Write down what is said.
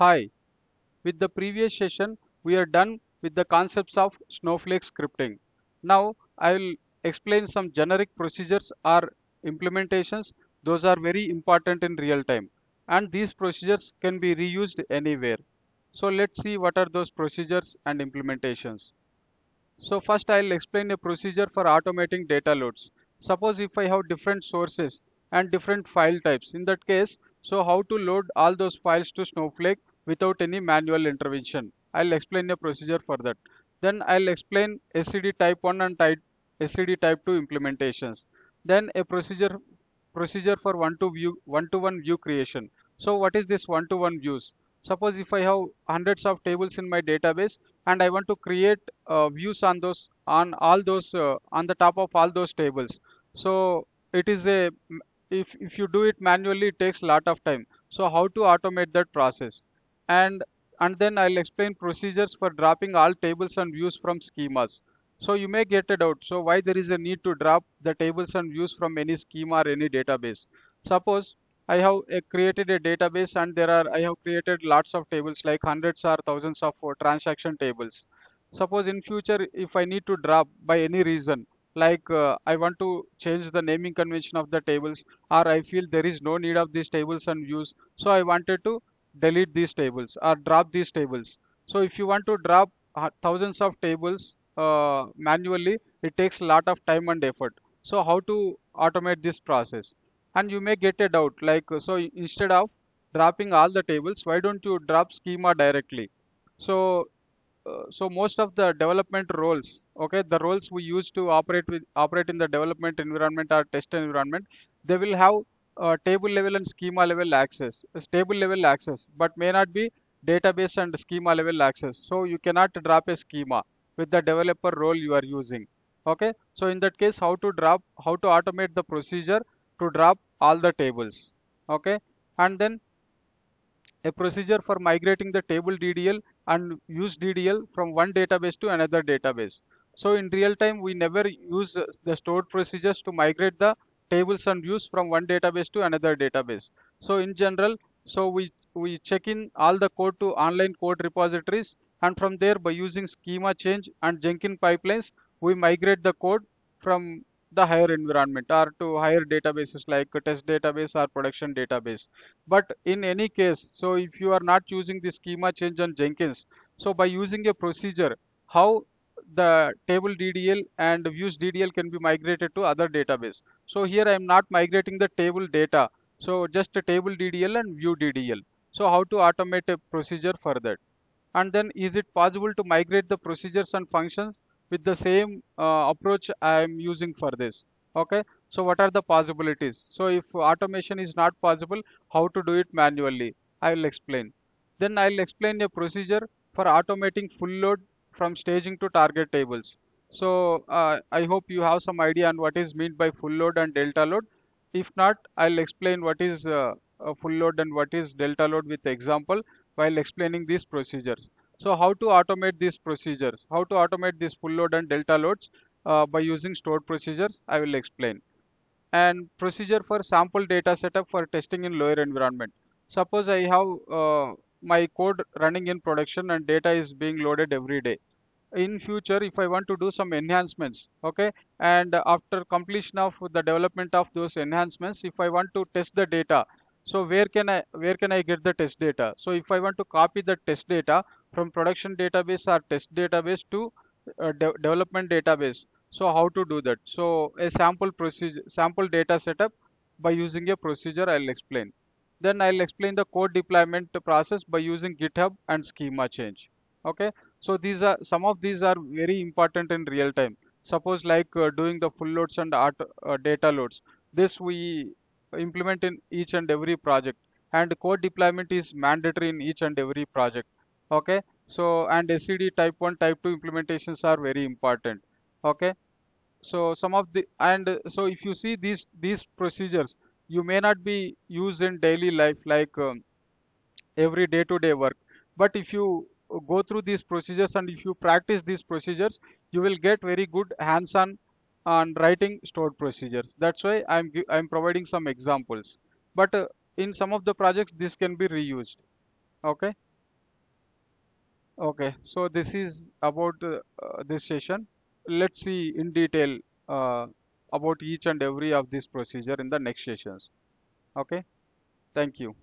Hi, with the previous session we are done with the concepts of Snowflake scripting. Now I will explain some generic procedures or implementations. Those are very important in real time, and these procedures can be reused anywhere. So let's see what are those procedures and implementations. So first I will explain a procedure for automating data loads. Suppose if I have different sources and different file types, in that case, so how to load all those files to Snowflake without any manual intervention. I'll explain a procedure for that. Then I'll explain SCD type 1 and SCD type 2 implementations. Then a procedure for one-to-one view creation. So what is this one-to-one views? Suppose if I have hundreds of tables in my database and I want to create views on those, on the top of all those tables. So it is a if you do it manually, it takes a lot of time. So how to automate that process? And then I'll explain procedures for dropping all tables and views from schemas. So you may get a doubt. So why there is a need to drop the tables and views from any schema or any database? Suppose I have created a database and I have created lots of tables, like hundreds or thousands of transaction tables. Suppose in future if I need to drop by any reason, like I want to change the naming convention of the tables, or I feel there is no need of these tables and views, so I wanted to delete these tables or drop these tables. So if you want to drop thousands of tables manually, it takes a lot of time and effort. So how to automate this process? And you may get a doubt, like, so instead of dropping all the tables, why don't you drop schema directly? So most of the development roles, okay, the roles we use to operate in the development environment or test environment, they will have table level and schema level access. It's table level access, but may not be database and schema level access. So you cannot drop a schema with the developer role you are using. Okay, so in that case, how to automate the procedure to drop all the tables. Okay, and then a procedure for migrating the table DDL and use DDL from one database to another database. So in real time, we never use the stored procedures to migrate the tables and views from one database to another database. So in general, so we check in all the code to online code repositories, and from there, by using schema change and Jenkins pipelines, we migrate the code from the higher environment or to higher databases like test database or production database. But in any case, so if you are not using the schema change on Jenkins, so by using a procedure, how the table DDL and views DDL can be migrated to other database. So here I am not migrating the table data, so just a table DDL and view DDL. So how to automate a procedure for that? And then, is it possible to migrate the procedures and functions with the same approach I am using for this? Okay, so what are the possibilities? So if automation is not possible, how to do it manually? I will explain. Then I will explain a procedure for automating full load from staging to target tables. So I hope you have some idea on what is meant by full load and delta load. If not, I will explain what is full load and what is delta load with example while explaining these procedures. So how to automate these procedures, how to automate this full load and delta loads by using stored procedures, I will explain. And procedure for sample data setup for testing in lower environment. Suppose I have my code running in production and data is being loaded every day. In future, if I want to do some enhancements, okay, and after completion of the development of those enhancements, if I want to test the data, so where can I get the test data? So if I want to copy the test data from production database or test database to development database, so how to do that? So a sample data setup by using a procedure I'll explain. Then I'll explain the code deployment process by using GitHub and schema change. Okay, so these are some of these are very important in real time. Suppose like doing the full loads and data loads. This we implement in each and every project, and code deployment is mandatory in each and every project. Okay, so and SCD type 1 type 2 implementations are very important. Okay, so some of the so if you see these procedures, you may not be used in daily life, like every day-to-day work, but if you go through these procedures and if you practice these procedures, you will get very good hands-on on writing stored procedures. That's why I'm providing some examples, but in some of the projects this can be reused. Okay. Okay, so this is about this session. Let's see in detail about each and every of these procedure in the next sessions. Okay, thank you.